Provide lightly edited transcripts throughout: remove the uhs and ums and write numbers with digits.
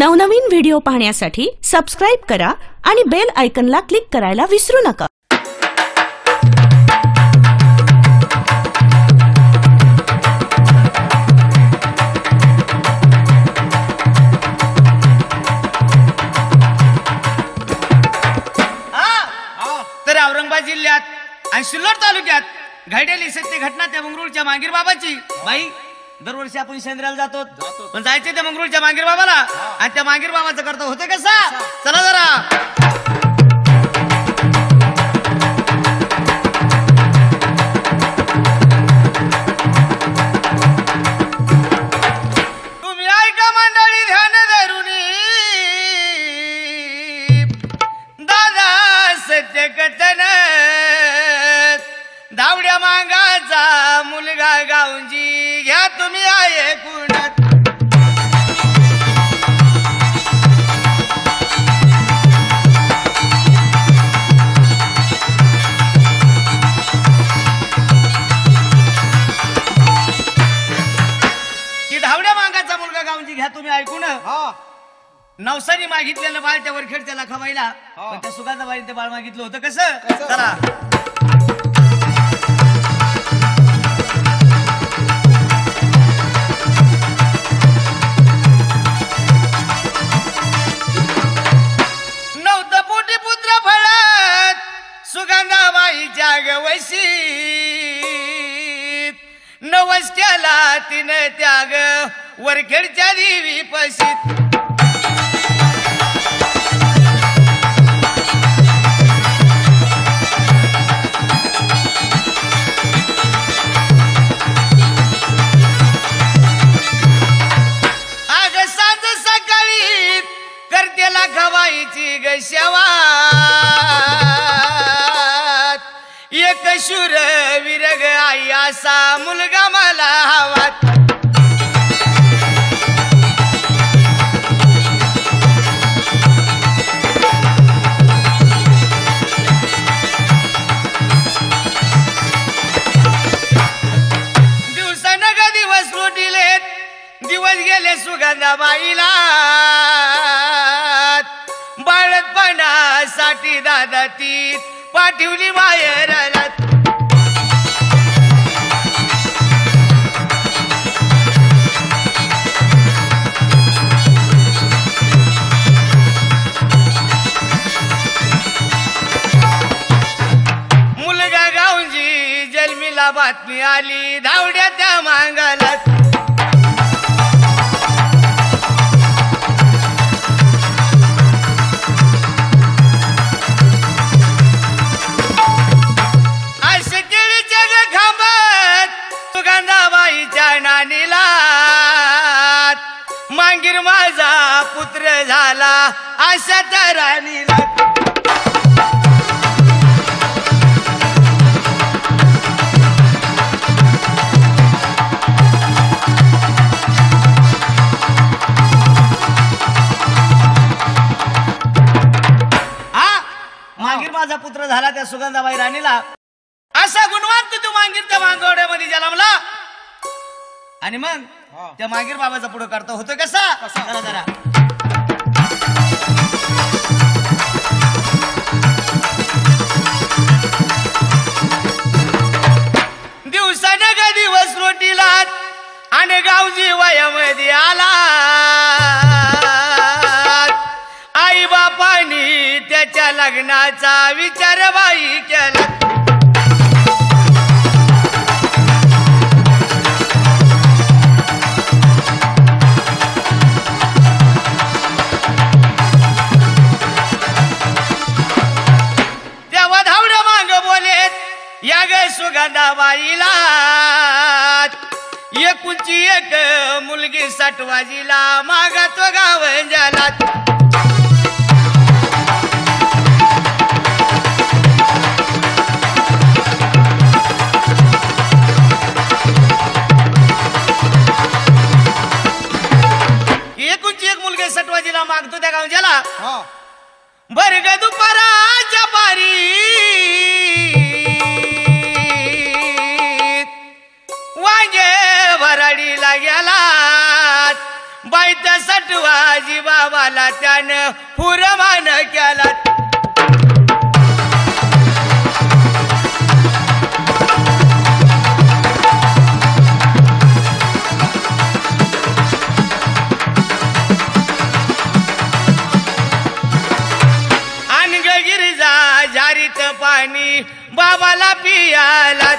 नवनवीन व्हिडिओ पाहण्यासाठी सबस्क्राइब करा आणि बेल आयकॉनला क्लिक करायला विसरू नका। औरंगाबाद जिल्ह्यात आणि सिल्लोड तालुक्यात घडलेली सत्य घटना त्या मंगरूळच्या मांगीर बाबाची। बाई दरवर्षी आपण सेंद्राला जातो पण जायचे त्या मंगरूळच्या मांगीर बाबाला आणि त्या मांगीर बाबाचं करता होते कसा। चला जरा धावड्या मांगाचा मुलगा गाऊंजी घ्या तुम्ही आहे कुणात। की धावड्या मांगाचा मुलगा गाऊंजी घ्या तुम्ही ऐकून नवसानी मागितलेलं बाळ त्या वरखेड त्याला खवायला पण त्या सुगाताबाईने ते बाळ मागितलं होतं कसं। चला नवस केला तिने त्याग वरखेडच्या देवी पशी। शूर विरग आई असा मुलगा मला हवा। दिवसान का दिवस लोटिले दिवस गेले सुगंधाबाईला बाळपणासाठी दादा ती पाठवली बाहेर आला। बातमी आली धावड्या त्या मांगाला अशी केळीच्या खांबात सुगंधाबाईच्या नानीला मांगीर माझा पुत्र झाला अशा त्या राणीला। माझा पुत्र झाला त्या सुगंधाबाई राणीला असा गुणवंत तू मांगीर त्या मांगवड्यामध्ये जन्मला आणि मग त्या मांगीर बाबाचा पुढे करता होतो कसा। जरा जरा दिवसाने का दिवस रोटीला आणि गावजी वयामध्ये आला आई बापानी त्याच्या लग्नाचा विचार बाई केला। तेव्हा धावड्या मांग बोलेत या ग सुगंधाबाईला एकुणची एक मुलगी साठवाजीला मागा तो गाव झाला। सटवाजीला मागतो त्या गावच्याला बर्ग दुपाराच्या पारी वांगे भराडीला गेला बाई त्या सट शिवाजी बाबाला त्यानं पुरमान केला. अनगिरजा जारीत पाणी बाबाला पियाला.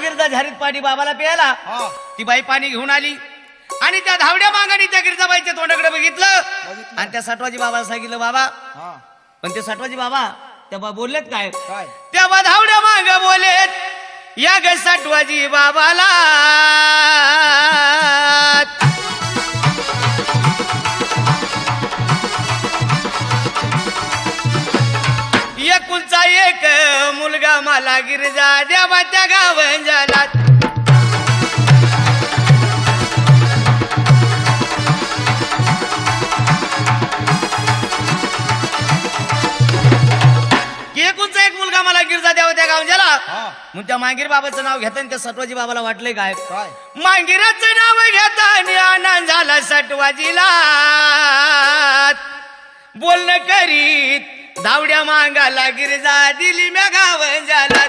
गिरजा झारीत पाणी बाबाला प्यायला. ती बाई पाणी घेऊन आली आणि त्या धावड्या मांगाने त्या गिरजाबाईच्या तोंडाकडे बघितलं आणि त्या सटवाजी बाबाला सांगितलं बाबा. पण ते सटवाजी बाबा तेव्हा बोललेत काय, तेव्हा धावड्या मांग बोलेत या ग सटवाजी बाबाला एकुलचा एक मुलगा मला गिरजा देवाच्या गावंजाला. एकुलचा एक मुलगा मला गिरजा देवाच्या गावंजाला. मग त्या मांगीर बाबाचं नाव घेताना त्या सटवाजी बाबाला वाटले काय, मांगीराचं नाव घेताना आनंद झाला सटवाजीला. बोलणं करीत धावड्या मांगाला गिरजा दिली म्या गावंजाला.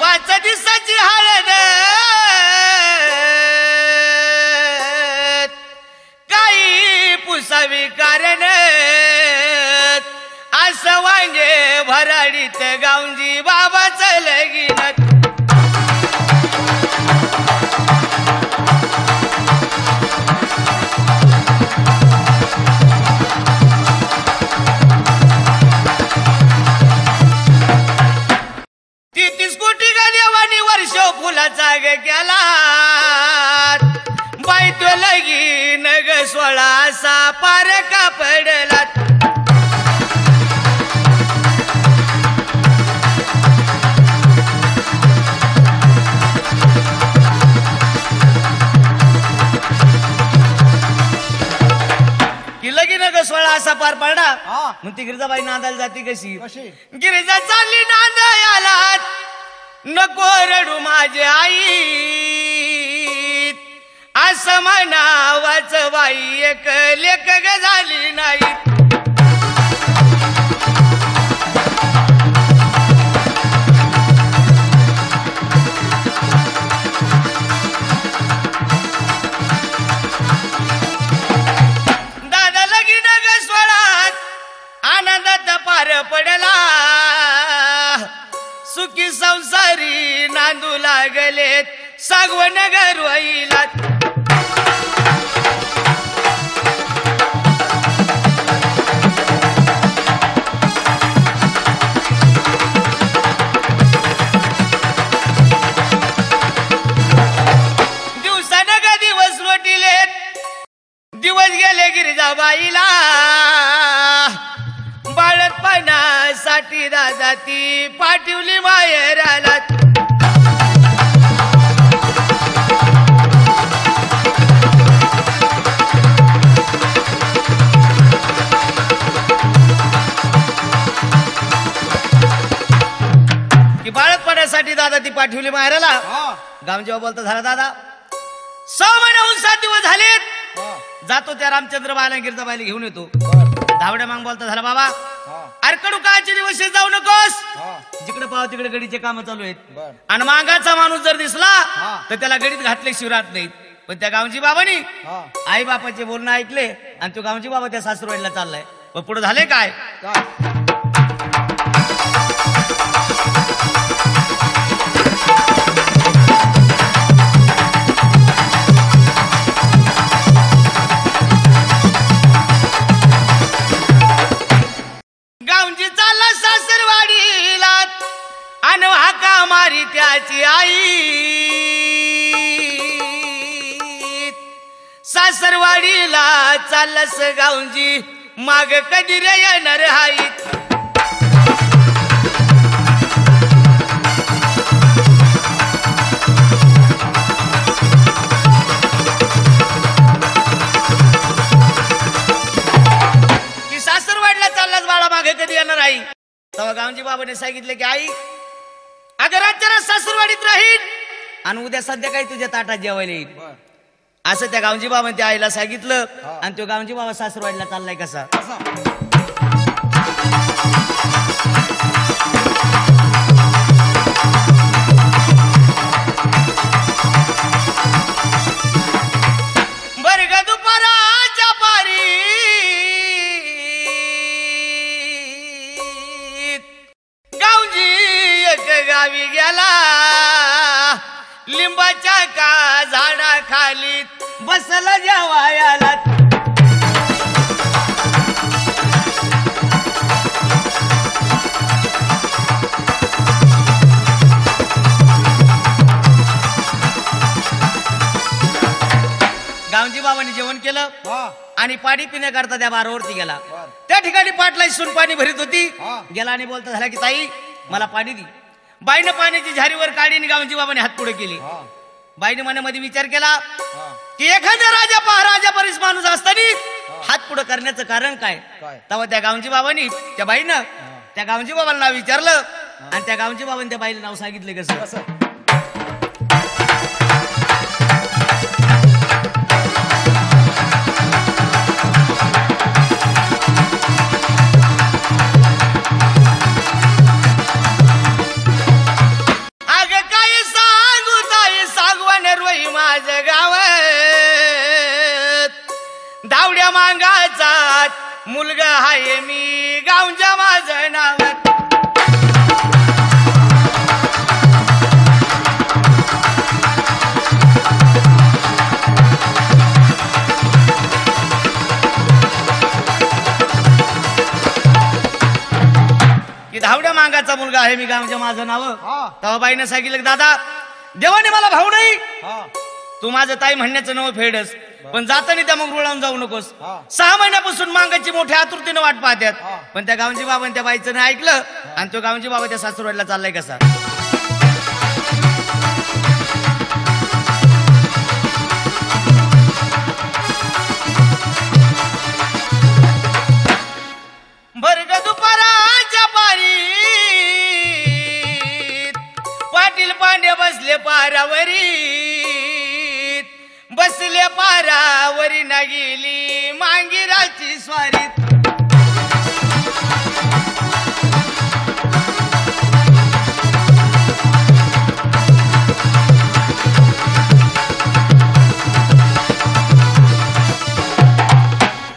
पाच दिवसाची हळद काही पुसावी कारण असं वांगे भराडीत गावंजी बाबा लगीन. तितीस कोटी गा देवानी वर्ष फुलाचा ग केला बाई तो लगीन ग 16 असा पार का पडला. सोळा असा पार पडला. मग ती गिरजाबाई नांदायला जाती कशी, गिरजा चालली नांदायला. नको रडू माझे आई असं म्हणावाच बाई एक लेख ग झाली नाही. पडला सुखी संसारी नांदू लागलेत सागवण गरवाईला. दिवसानं का दिवस लोटिलेत दिवस गेले गिरजाबाईला. साठी दादा ती पाठवली माहेराला. की बाळतपणासाठी दादा ती पाठवली माहेराला. गावजीबा बोलता झाला दादा 6 महिन्याहून 7 दिवस झालेत. जातो त्या रामचंद्र बाईला गिरजाबाईला घेऊन येतो. धावड्या मांग बोलता झाला बाबा अरकडू काचे दिवस जाऊ नकोस, जिकडे पाव तिकडे गडीचे काम चालू आहेत. आणि मागाचा माणूस जर दिसला तर त्याला गडीत घातले शिवरात नाहीत. पण त्या गावजी बाबानी आई बापाचे बोलणं ऐकले आणि तो गावजी बाबा त्या सासरवाडीला चाललाय. पण पुढे झाले काय, त्याची आई सासरवाडीला चालस गावंजी माग कधी रे येणार हाईत. सवगावजी बाबाने सांगितले की आई अगर आज जरा सासूरवाडीत राहील आणि उद्या संध्याकाळी तुझ्या ताटात जेवायला येईल असं त्या गावजी बाबाने त्या आईला सांगितलं. आणि तो गावजी बाबा सासूरवाडीला चाललाय कसा लिंबाच्या का झाडा खाली बसला जेवायला. गावजी बाबांनी जेवण केलं आणि पाणी पिण्याकरता त्या बारावरती गेला. त्या ठिकाणी पाटलाई सून पाणी भरीत होती. गेला आणि बोलता झाला की ताई मला पाणी दे. बाईने पाण्याची झारीवर काढीने गावजी बाबाने हात पुढे केली. बाईने मनामध्ये विचार केला की एखाद्या राजा महाराजा बरीच माणूस असताना हात पुढे करण्याचं कारण काय. तेव्हा त्या गावजी बाबांनी त्या बाईनं त्या गावजी बाबाला नाव विचारलं आणि त्या गावजी बाबाने त्या बाईला नाव सांगितले कसं मुलगा हाय मी गावजा माझं नाव. धावड्या मांगाचा मुलगा आहे मी गावजा माझं नाव. तेव्हा बाईनं सांगितलं दादा देवाने मला भाऊ नाही तू माझं ताई म्हणण्याचं नाव फेडस पण जाताना त्या मग रुळावून जाऊ नकोस. 6 महिन्यापासून मांगाची मोठ्या आतुरतेने वाट पाहतात. पण त्या गावजी बाबा त्या बाईचं नाही ऐकलं आणि तो गावजी बाबा त्या सासूरवाडीला चाललाय कसा. बरग दुपाराच्या पारी पाटील पांडे बसले पारावरी बसले पारावरी ना गेली मांगिराची स्वारी.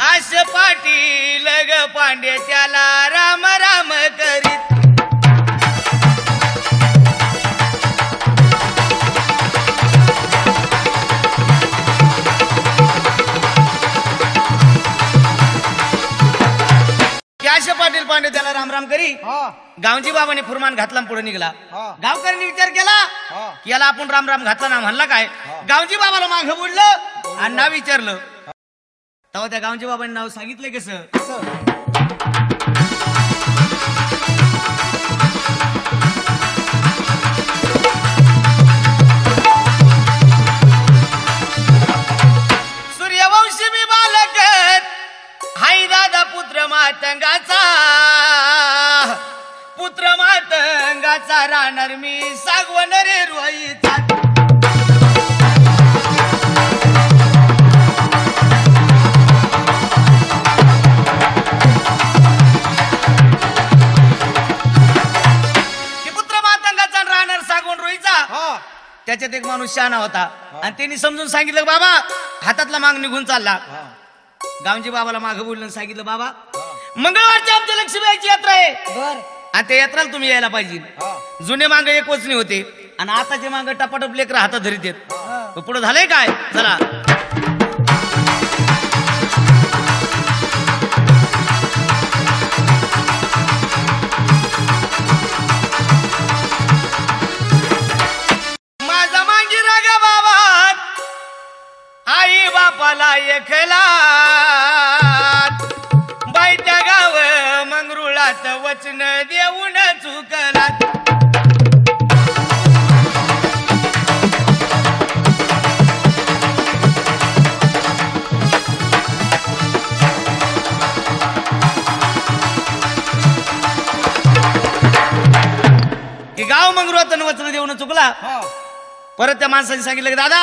असे पाटील ग पांडे त्याला राम राम करीत. पाटील पांडे त्याला रामराम करी गावजी बाबाने फुरमान घातला पुढे निघाला. गावकऱ्यांनी विचार केला याला आपण रामराम घातला ना म्हणला काय. गावजी बाबाला मागे बोललं आणि नाव विचारलं. तेव्हा त्या गावजी बाबाने नाव सांगितलं कसं पुत्र मातंगाचा राहणार मी सागवण रे रोईचा. पुत्र मातंगाचा राहणार सागवण रोईचा. त्याच्यात एक माणूस शहाणा होता आणि त्यांनी समजून सांगितलं बाबा हातातला मांग निघून चालला. गावजी बाबाला मागं बोलून सांगितलं बाबा मंगळवारच्या आमच्या लक्ष्मीची यात्रा आहे आणि त्या यात्राला तुम्ही यायला पाहिजे. जुने मांग एक वचनी होते आणि आताचे मांग टपाटप लेकर हातात धरीत येत. पुढे झालंय काय चला. माझा मांगी रागा बाबा आई बापाला एकला त्या गाव मंगरुळात वचन देऊन चुकला. मंगरुवाचं वचन देऊन चुकला. परत त्या माणसाने सांगितलं की दादा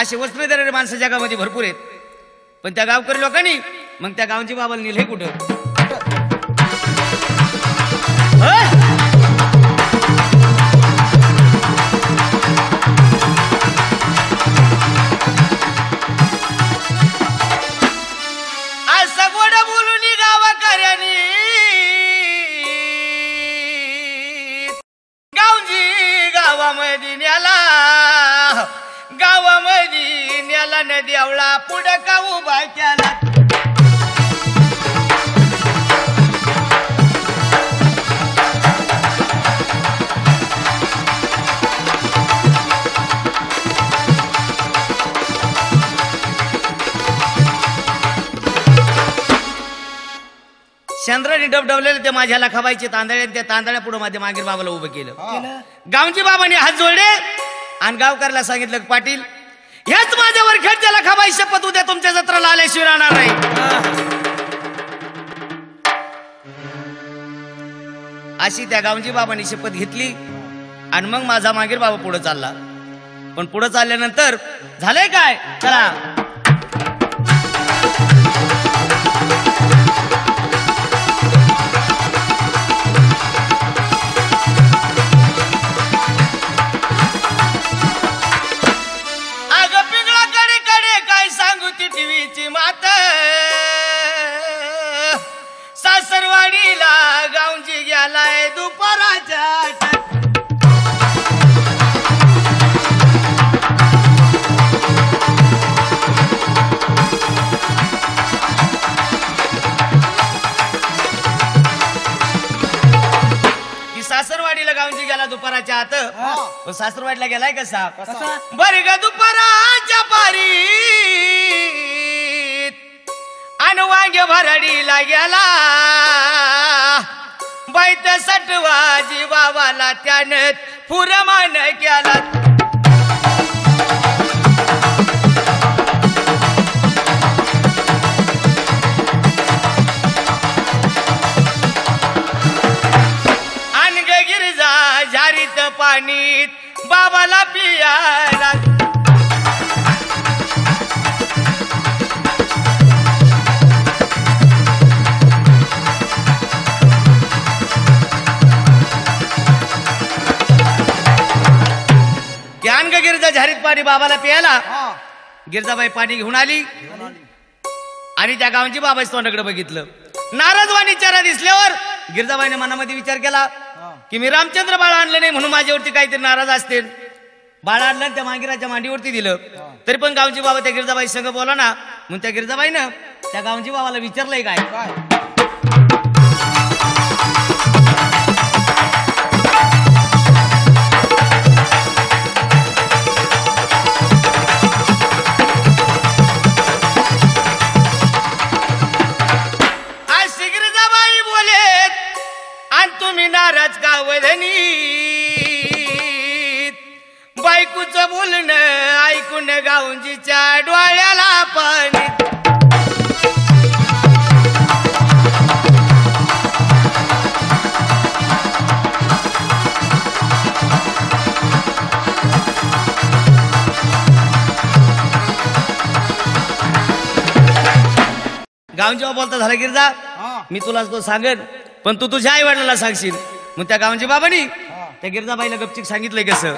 असे वचन देणारे माणसं जगामध्ये भरपूर आहेत, पण त्या गावकरी लोकांनी मग त्या गावची बाबाला नेले कुठं. असं गोड बोलून गावकऱ्यांनी गावजी गावामध्ये नेला, गावामध्ये नेला न देवळा पुढं का उभा केला. चंद्राने डबडवलेले ते माझ्याला खवायचे तांदळे, त्या तांदळ्या पुढे माझ्या मागीर बाबाला उभं केलं. गावजी बाबाने हात जोडले आणि गावकऱ्याला सांगितलं पाटील हेच माझ्यावर खेळच्याला खवाय शपथ उद्या तुमच्या जत्राला आल्याशिवाय राहणार नाही. अशी त्या गावजी बाबाने शपथ घेतली आणि मग माझा मागीर बाबा पुढे चालला. पण पुढे चालल्यानंतर झालंय काय चला सासरवाडीला गेलाय कसा बरे ग दुपाराच्या पारी अन वांगे भरडीला गेला बैठ सटवाजी बाबाला त्यानं पुरमान केला. बाबाला पियाला ज्ञान गिरजा झारीत पाणी बाबाला पियाला. गिरजाबाई पाणी घेऊन आली आणि त्या गावची बाबाच्या तोंडाकडे बघितलं. नारदवाणी चेहरा दिसल्यावर गिरजाबाईने मनामध्ये विचार केला की मी रामचंद्र बाळ आणलं नाही म्हणून माझ्यावरती काहीतरी नाराज असतील. बाळ आणलं त्या मांगिराच्या मांडीवरती दिलं तरी पण गावची बाबा त्या गिरजाबाई संग बोला ना. म्हणून त्या गिरजाबाईनं त्या गावची बाबाला विचारलंय काय बायकूचं बोलणं ऐकून गावजीच्या डोळ्याला पाणी. गावजीबा बोलता झाला गिरजा मी तुला तो सांगेन पण तू तुझ्या आई वडिलांना सांगशील. मग त्या गावजी बाबांनी त्या गिरजाबाईला गपचिक सांगितलंय कसं.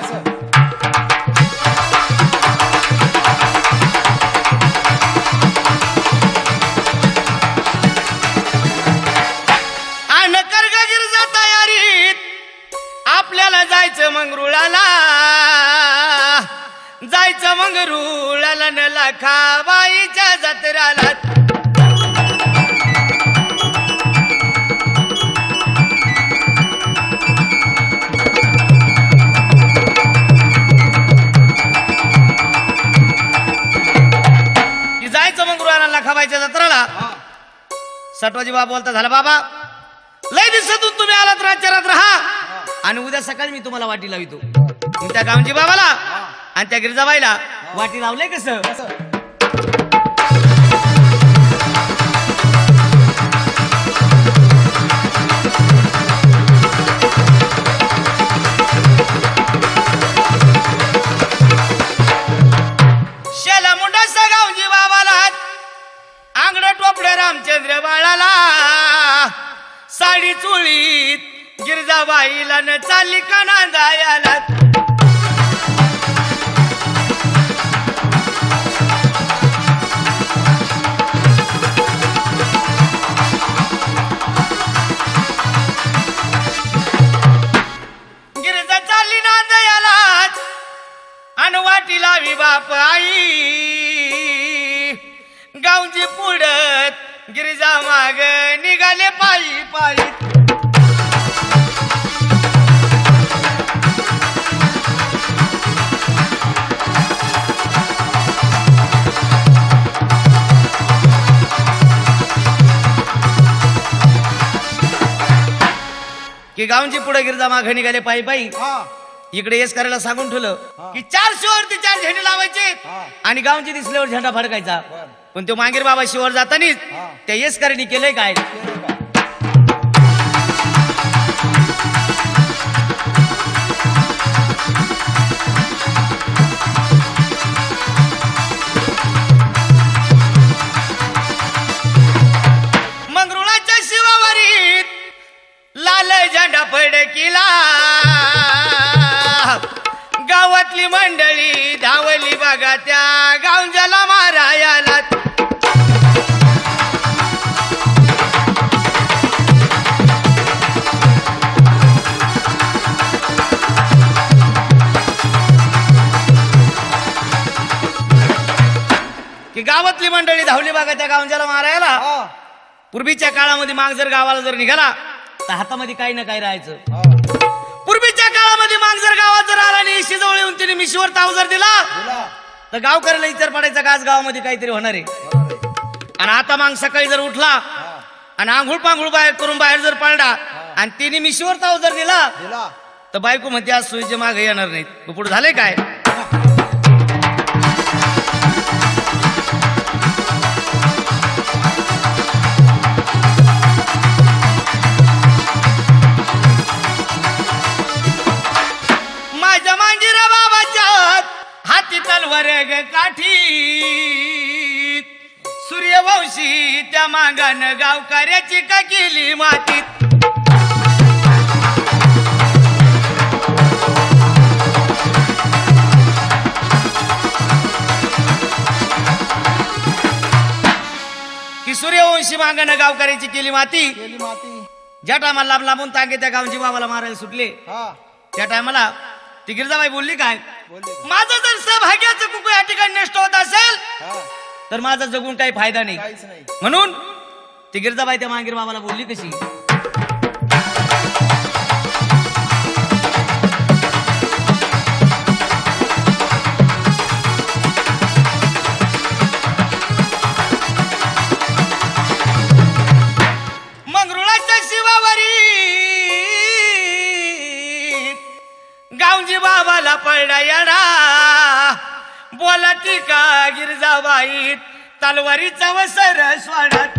आण कर्ग गिरजा तयारीत आपल्याला जायचं मंगरुळाला, जायचं मंगरुळाला न लाखाबाईच्या जत्राला. खवायच्या जत्राला सटवाजी बाबा बोलता झाला बाबा लय दिवसातून तुम्ही आलात रातच्या रात राहा आणि उद्या सकाळी मी तुम्हाला वाटी लावितो. त्या गावजी बाबाला आणि त्या गिरजाबाईला वाटी लावलंय कसं. टोपडे रामचंद्र बाळाला साडी चोळीत गिरजाबाईला न चालली काना जायला बाप आई गावची पुढत गिरजा माग निघाले पायी पायी की गावची पुढे गिरजा माग निघाले पायी पायी इकडे येस करायला सांगून ठेवलं की 400 वरती 4 झेंडे लावायचे आणि गावचे दिसल्यावर झेंडा फडकायचा. पण तो मांगीर बाबा शिवर जातानीच त्या येसकरणी केलंय काय मंगरुळाच्या शिवावरीत लाल झेंडा फडकिला गावातली मंडळी धावली बघा त्या गावंजाला मारायला की गावातली मंडळी धावली बघा त्या गावंजाला मारायला. पूर्वीच्या काळामध्ये माग जर गावाला जर निघाला तर हातामध्ये काही ना काही राहायचं. पूर्वीच्या काळामध्ये मांजर गावात जर आला आणि शिजवळ येऊन तिने मिशीवर ताव जर दिला तर गावकऱ्याला विचार पडायचा का आज गावामध्ये काहीतरी होणार आहे. आणि आता मांग सकाळी जर उठला आणि आंघोळ पांघोळ बाहेर करून बाहेर जर पाळला आणि तिने मिशीवर ताव जर दिला तर बायको म्हणते आज सोयीचे मागे येणार नाहीत. पुढे झाले काय वर्ग काठी सूर्यवंशी त्या मांगान गावकऱ्याची का केली माती की सूर्यवंशी मांगान गावकऱ्याची केली माती. ज्या टायमाला लांब लांबून तांगे त्या गावची बाबाला मारायला सुटले त्या टायमाला ती गिरजाबाई बोलली काय माझं जर सहभाग्याचं कुकू या ठिकाणी नष्ट होत असेल तर माझा जगून काही फायदा नाही. म्हणून ती गिरजाबाई त्या मांगीर बाबाला बोलली कशी बोला ती का गिरजाबाई तलवारीचा वसर स्वाडत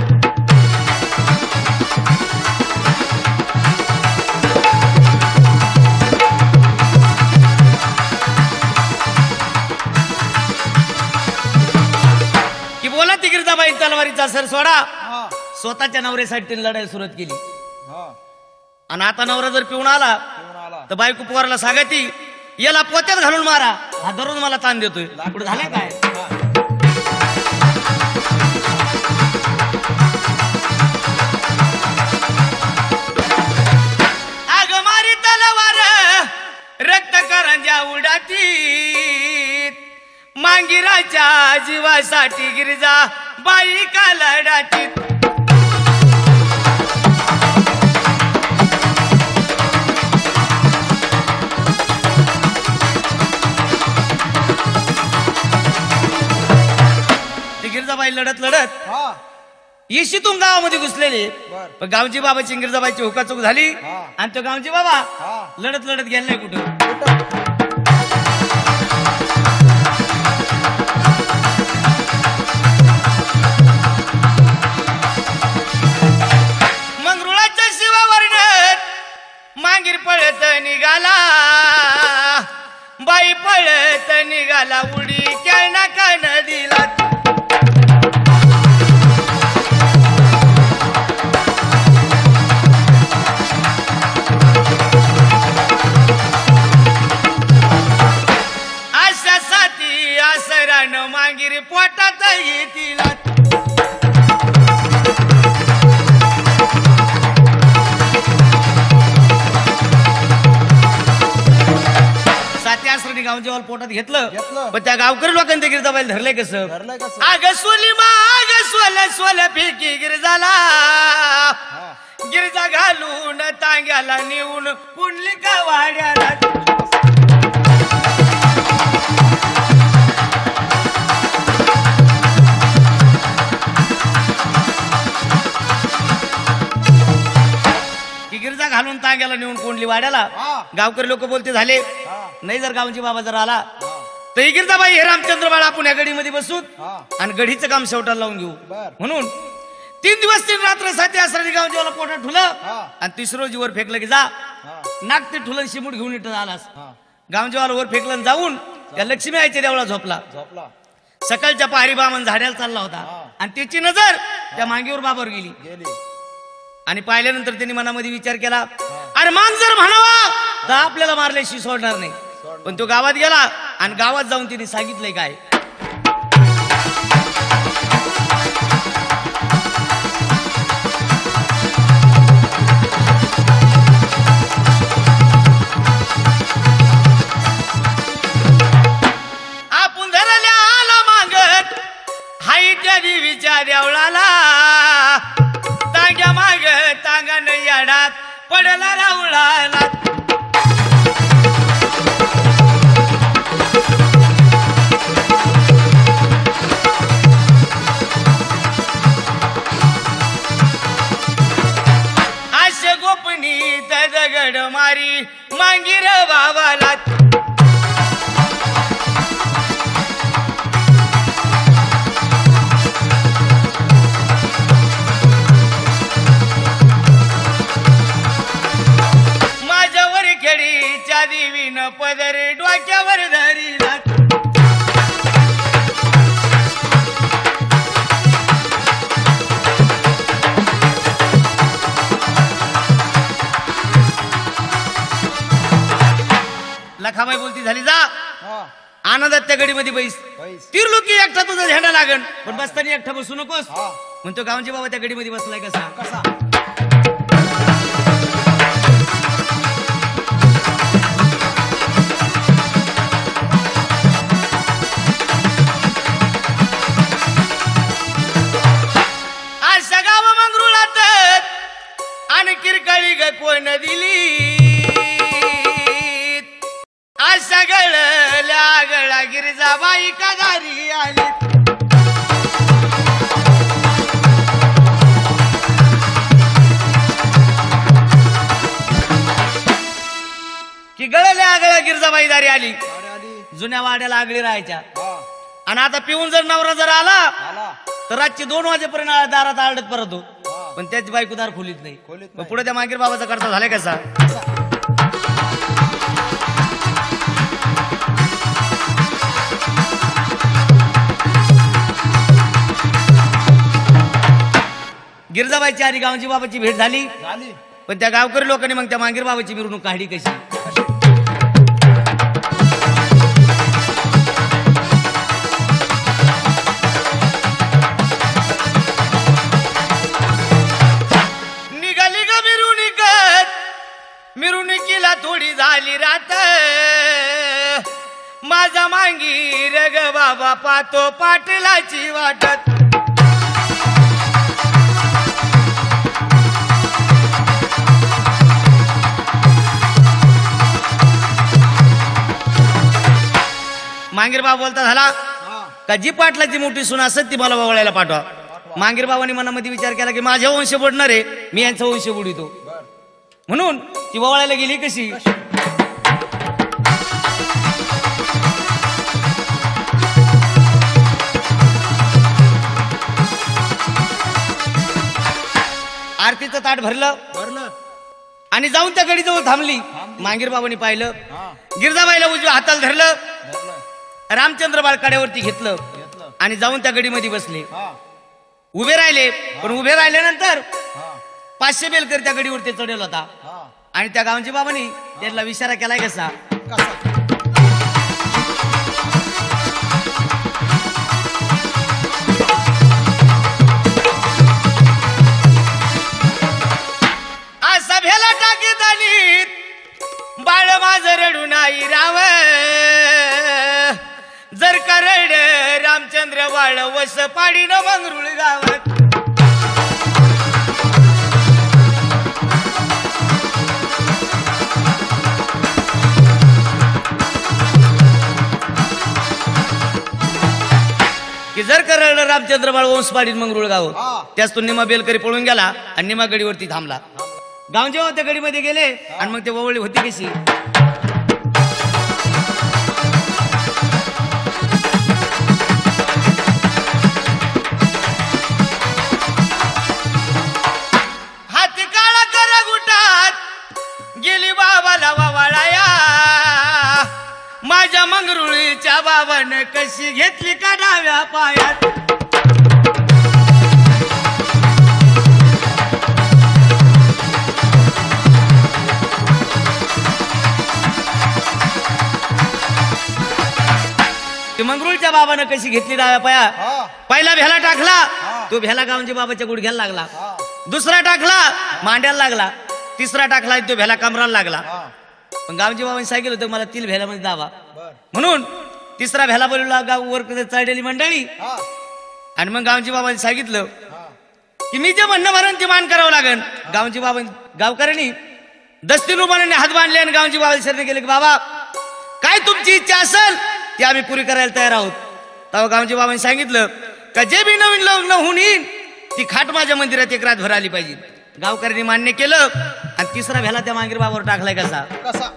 की बोला ती गिरजाबाई तलवारीचा सर सोडा स्वतःच्या नवऱ्यासाठी लढायला सुरुवात केली. आणि आता नवरा जर पिऊन आला तर बायको पोराला सांगती याला पोत्यात घालून मारा हा दररोज मला ताण देतोय. पुढे झालं काय आग मारी तलवार रक्त करंजा उडाती मांगिराच्या जीवासाठी गिरजा बाई का लढाती लढत लढत येशीतून गावामध्ये घुसलेली. पण गावची बाबाची गिरजाबाईची हुकाचूक झाली आणि तो गावची बाबा लढत लढत गेलाय कुठं मंगरुळाच्या शिवावरणात मांगीर पळत निघाला बाई पळत निघाला उडी कळना का नदीला जेव्हा पोटात घेतलं पण त्या गावकरी लोकांनी ते गिरजाबाई धरले कसं? आग सोली माग सोल सोल फेकी गिरजाला गिरजा घालून तांग्याला नेऊन पुंडली का वाड्याला गिरजा घालून तांग्याला नेऊन कोंडली वाड्याला. गावकरी लोक बोलते झाले नाही जर गावची बाबा जर आला तर गिरजाबाई हे रामचंद्र बाळ आपण या गडीमध्ये बसूत आणि गडीचं काम शेवटाला लावून घेऊ. म्हणून 3 दिवस 3 रात्र साथी आसरानी गावजीवाला पोटात ठुलं आणि तिसरं जीवर फेकलं की जा नागते ठुलं शिमूट घेऊन इथं आलास. गावजीवाला वर फेकलं जाऊन त्या लक्ष्मी आईच्या देवळा झोपला. सकाळच्या पहारी बामण झाड्याला चालला होता आणि त्याची नजर त्या मांगीवर बाबावर गेली आणि पाहिल्यानंतर त्यांनी मनामध्ये विचार केला अरे मांजर म्हणावा तर आपल्याला मारल्याशी सोडणार नाही. पण तो गावात गेला आणि गावात जाऊन त्यांनी सांगितलंय काय आपण धरल्या आला मागत हाय त्या देवीच्या देवळाला माग तांगा नाही आडात पडला रावळाला असे गोपनी दगड मारी मांगीर बाबाला देवीन पदर डोक्यावर धरी लखाबाई बोलती झाली जा आनंदात त्या गडीमध्ये बैस तिरलुकी एकटा तुझा झेंडा लागण पण बसताना एकटा बसू नकोस. म्हणतो गावजी बाबा त्या गडीमध्ये बसलाय कसा कसा किरकाळी ग कोण दिली अशा गळल्या गळा गिरजाबाई का दारी आली की गळल्या गळा गिरजाबाई दारी आली. जुन्या वाड्याला आगळी राहायच्या आणि आता पिऊन जर नवरा जर आला तर रातची 2 वाजेपर्यंत दारात आरडत परत हो पण त्याची बायको दार खोलीत नाही. मग पुढे त्या मागीर बाबाचा खर्च झालाय कसा गिरजाबाईची आणि गावजी बाबाची भेट झाली पण त्या गावकरी लोकांनी मग त्या मांगीर बाबाची मिरवणूक काढली कशी मिरुनिकीला थोडी झाली रात माझा मांगी रग बाबा पातो पाटलाची वाटत मांगीर बाबा बोलता झाला का जी पाटलाची मोठी सून असत ती मला वगळायला पाठवा. मांगीर बाबांनी मनामध्ये विचार केला की माझ्या वंश बुडणार आहे मी यांचा वंश बुडितो म्हणून ती वळायला गेली कशी आरतीचं ताट भरलं आणि जाऊन त्या गडीजवळ थांबली. मांगीर बाबांनी पाहिलं गिरजाबाईला उजव्या हाताला धरलं रामचंद्र बाळ कड्यावरती घेतलं आणि जाऊन त्या गडीमध्ये बसले उभे राहिले. पण उभे राहिल्यानंतर 500 बेलकर त्या गडीवरती चढवला होता आणि त्या गावची बाबांनी त्याला विचारा केलाय कसा असा भेला टाकीत आली बाळ माझं रडून आई राव रामचंद्र वाळवस पाडी न मंगरुळ गावात जर करड रामचंद्र बाळ वंशपाडीत मंगरुळ गाव त्याच तो निमा बेलकरी पळून गेला आणि निमा गडीवरती थांबला. गावजे होत्या गडीमध्ये गेले आणि मग ते ओवळी होती कशी हाती काळा करा गुटात गेली बाबाला वावाळाया माझ्या मंगरुळीच्या बाबाने कशी घेतली का डाव्या पायात मंगरुळच्या बाबाने कशी घेतली डाव्या पाया. पहिला भेला टाकला तो भेला गावजी बाबाच्या गुडघ्याला लागला. दुसरा टाकला मांड्याला लागला. तिसरा टाकला तो भेला कमराला लागला. पण गावजी बाबांनी सांगितलं होतं मला तीन भेलामध्ये दावा म्हणून तिसरा भेला बोलवला गाववर चढलेली मंडळी आणि मग गावजी बाबांनी सांगितलं की मी जे म्हणणं म्हणून ते मान करावं लागेल. गावजी बाबा गावकऱ्यांनी दस्ती रुमाने हात बांधले आणि गावजी बाबांनी शरण गेले की बाबा काय तुमची इच्छा असेल ती आम्ही पुरी करायला तयार आहोत. तेव्हा गावजी बाबांनी सांगितलं का जे बी नवीन लग्न होऊन येईल ती खाट माझ्या मंदिरात एक रात भर आली पाहिजे. गावकऱ्यांनी मान्य केलं आणि तिसरा भेला त्या मांगीर बाबावर टाकलाय कसा कसा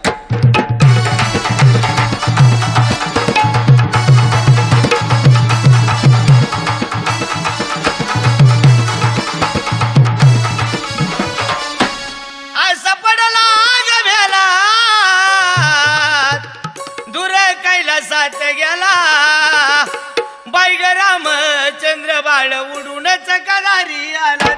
असा पडला ग भेला दूर कैलासात गेला बाई ग रामचंद्र बाळ उडूनच कलारी आला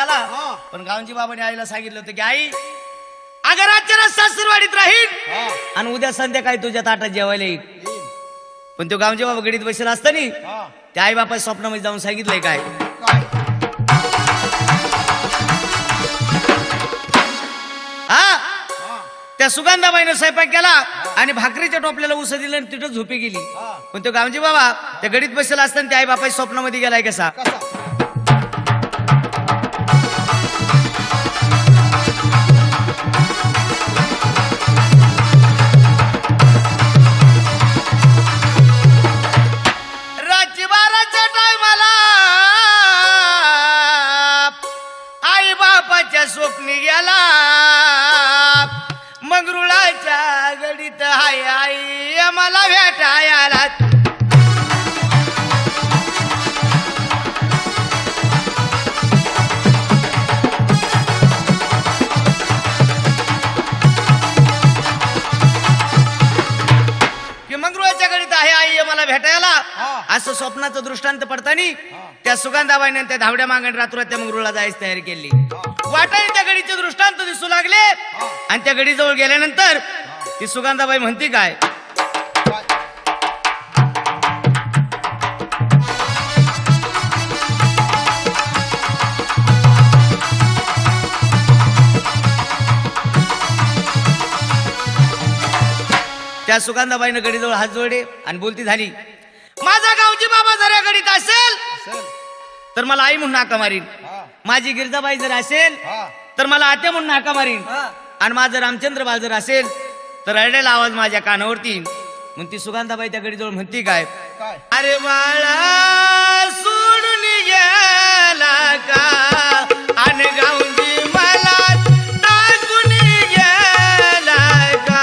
आला. पण गावजी बाबाने आईला सांगितलं होतं की आई अगर आजच्या सासरवाडीत राहील आणि उद्या संध्याकाळी तुझ्या ताटात जेवायला येईल. पण तो गावजी बाबा गडीत बसला असताना त्या आई बापा स्वप्नामध्ये जाऊन सांगितलंय काय त्या सुगंधाबाईनं स्वयंपाक केला आणि भाकरीच्या टोपल्याला उस दिलं आणि तिथं झोपी गेली. पण तो गावजी बाबा त्या गडीत बसला असताना त्या आई बापा स्वप्नामध्ये गेलाय कसा स्वप्नी गेला मंगरुळाच्या गडीत हाय आई मला भेटायला की मंगरुळाच्या गडीत हाय आई मला भेटायला असं स्वप्नाचं दृष्टांत पडतानी त्या सुगंधाबाईने त्या धावड्या मागण रात्रीत त्या मंगरुळाला जायची तयारी केली. वाटाने त्या गडीचे दृष्टांत दिसू लागले आणि त्या गडीजवळ गेल्यानंतर ती सुगंधाबाई म्हणती काय त्या सुगंधाबाईनं गडीजवळ हात जोडले आणि बोलती झाली माझा गावची बाबा जर या गडीत असेल तर मला आई म्हणून हाका मारीन. माझी गिरजाबाई जर असेल तर मला आत्या म्हणून हाका मारीन आणि माझं रामचंद्र बाळ जर असेल तर रडलेला आवाज माझ्या कानावरती. म्हणून ती सुगंधाबाई त्या गडीजवळ म्हणती काय अरे बाळा सोडून गेला का आणि गावजी मला टाकून गेला का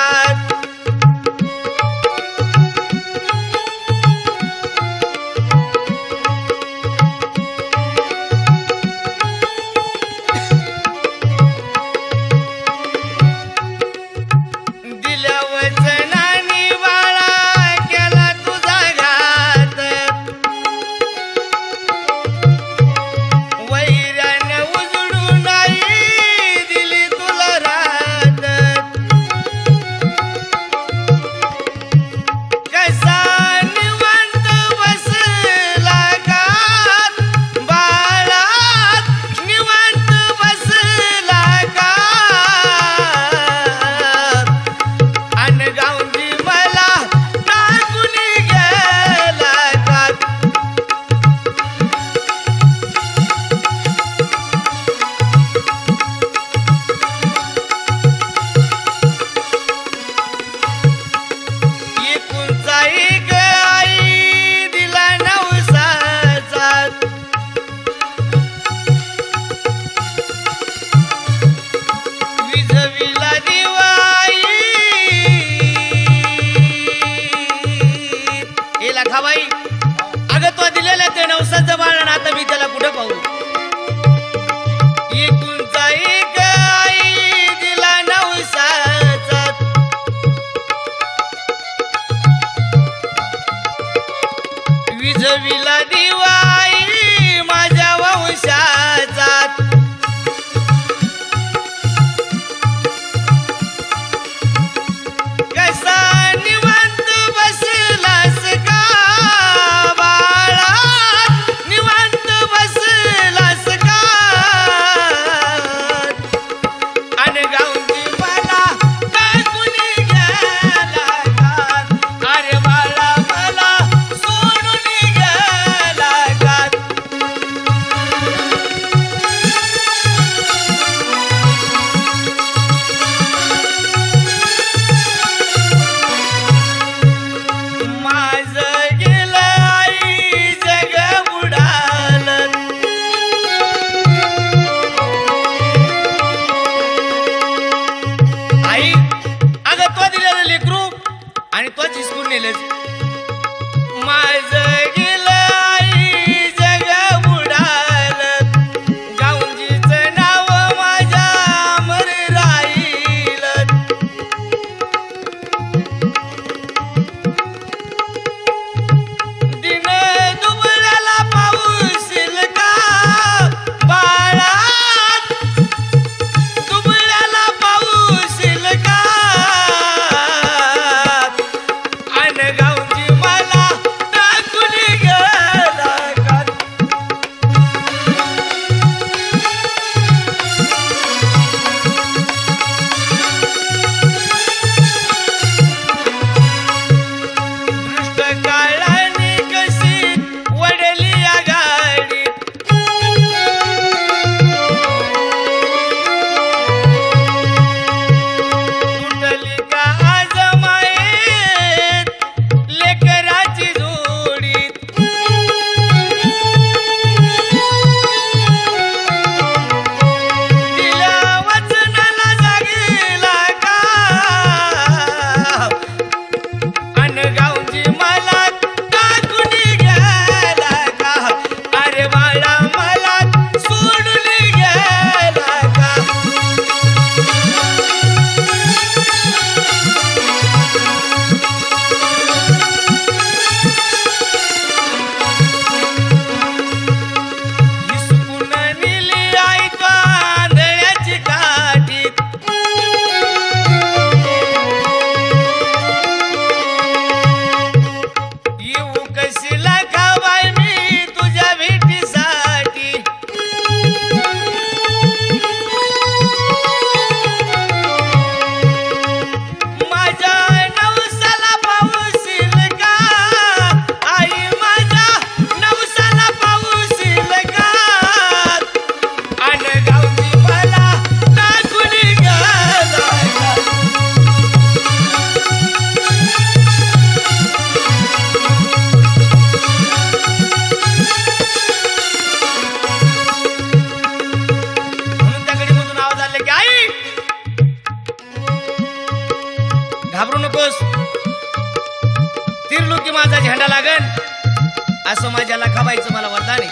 लागन असं माझ्याला खावायचं मला वरदान आहे.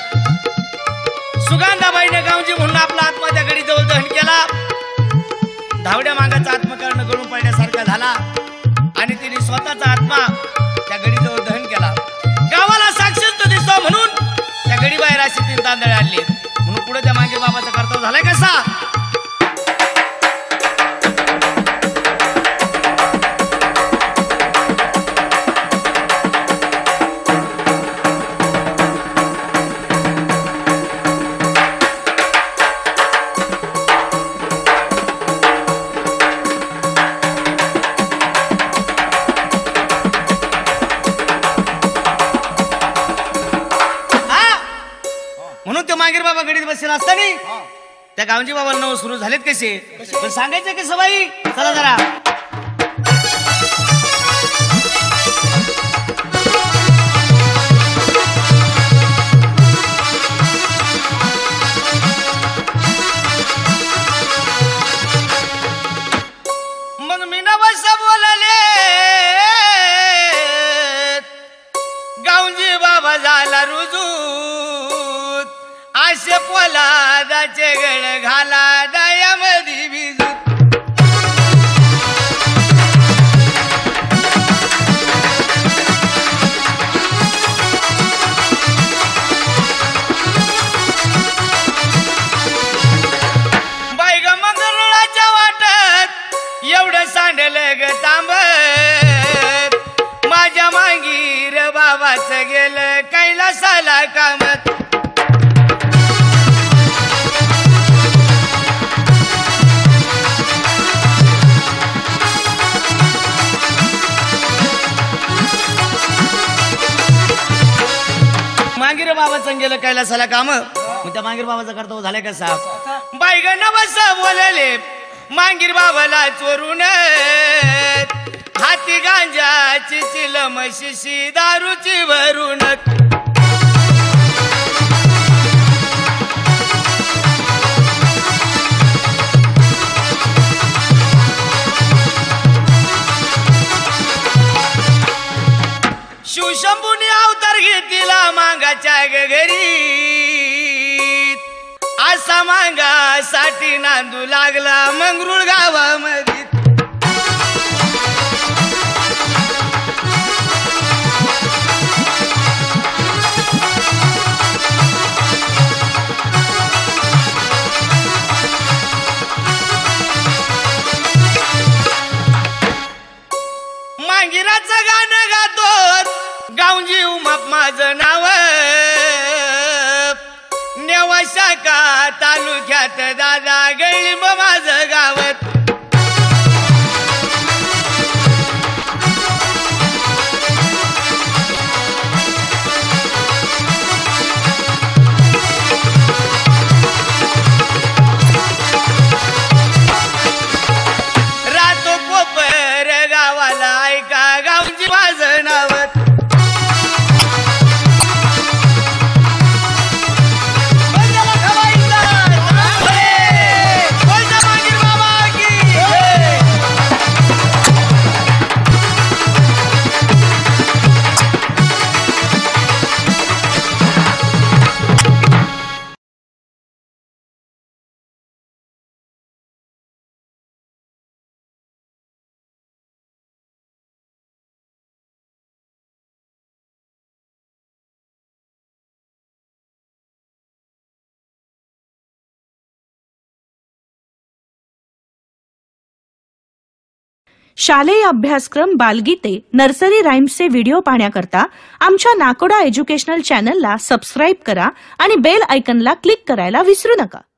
सुगंधाबाईने गावजी म्हणून आपला आत्मा त्या गडी जवळ दहन केला. धावड्या मागाचा आत्मकरण गळून पडण्यासारखा झाला आणि तिने स्वतःचा आत्मा त्या गडी जवळ दहन केला. गावाला साक्षीच दिसतो म्हणून त्या गडी बाहेर अशी तीन तांदळे आणले. म्हणून पुढे त्या मांगे बाबाचा कर्तव्य झालाय कसा त्या गावजी बाबा नव सुरू झालेत कसे पण सांगायचे कसं बाई. चला जरा मग मीनाबाई साहेब बोलले गावजी बाबा झाला रुजू आशे पोला दाचे गळ घाला दया मधी बिजू बायग मंदरुळाच्या वाटत एवढं सांडल ग तांबत माझ्या मांगीर बाबाच गेलं कैलासाला कामत बाबा संगेला कैलासाला काम त्या मांगीर बाबाचा कर्तव्य झाले कसा. बायग नवस बोलले मांगीर बाबाला चोरून हाती गांजाची चिलम शिशी दारूची भरून शिवशंभूने अवतार घेतला मांगाच्या घरी असा मांगासाठी नांदू लागला मंगरुळ गावामध्ये. मांगिराचं गाणं गातो गावजी उमाप माझं नाव नेवाशा का तालुक्यात दादा गळीब माझं गावत रातो कोपर गावाला ऐका गावजी माझं नावत शालेय अभ्यासक्रम बालगीते नर्सरी राईम्सचे व्हिडिओ पाहण्याकरता आमच्या नाकोडा एज्युकेशनल चॅनलला सबस्क्राइब करा आणि बेल आयकनला क्लिक करायला विसरू नका.